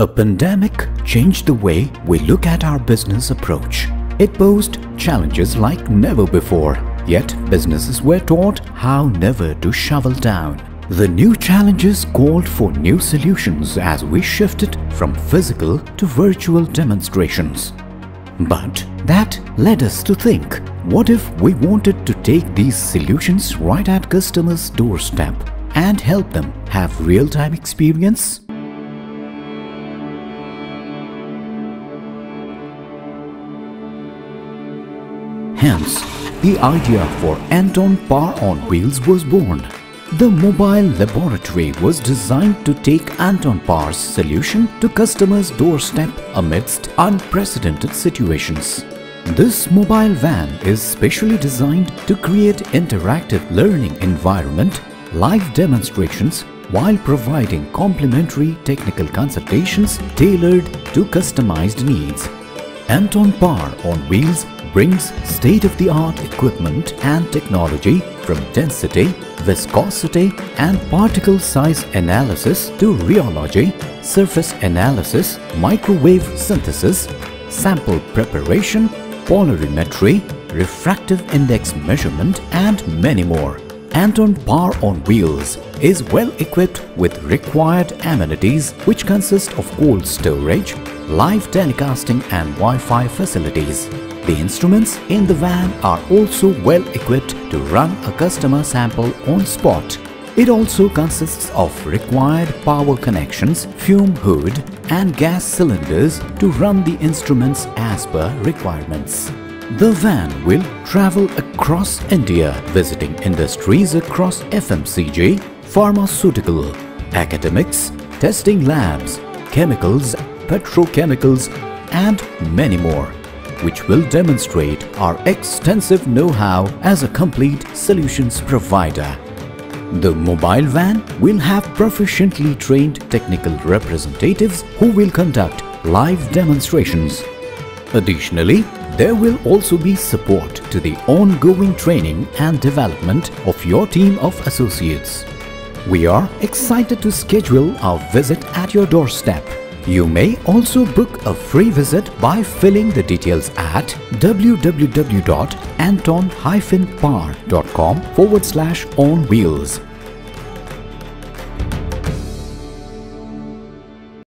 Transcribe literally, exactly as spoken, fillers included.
A pandemic changed the way we look at our business approach. It posed challenges like never before, yet businesses were taught how never to shovel down. The new challenges called for new solutions as we shifted from physical to virtual demonstrations. But that led us to think, what if we wanted to take these solutions right at customers' doorstep and help them have real-time experience? Hence, the idea for Anton Par on Wheels was born. The mobile laboratory was designed to take Anton Par's solution to customers' doorstep amidst unprecedented situations. This mobile van is specially designed to create interactive learning environment, live demonstrations, while providing complementary technical consultations tailored to customized needs. Anton Par on Wheels brings state-of-the-art equipment and technology from density, viscosity and particle size analysis to rheology, surface analysis, microwave synthesis, sample preparation, polarimetry, refractive index measurement and many more. Anton Par on Wheels is well equipped with required amenities which consist of cold storage, live telecasting and Wi-Fi facilities. The instruments in the van are also well equipped to run a customer sample on spot. It also consists of required power connections, fume hood and gas cylinders to run the instruments as per requirements. The van will travel across India, visiting industries across F M C J, pharmaceutical, academics, testing labs, chemicals, petrochemicals and many more, which will demonstrate our extensive know-how as a complete solutions provider. The mobile van will have proficiently trained technical representatives who will conduct live demonstrations. Additionally, there will also be support to the ongoing training and development of your team of associates. We are excited to schedule our visit at your doorstep. You may also book a free visit by filling the details at w w w dot anton dash par dot com forward slash on wheels.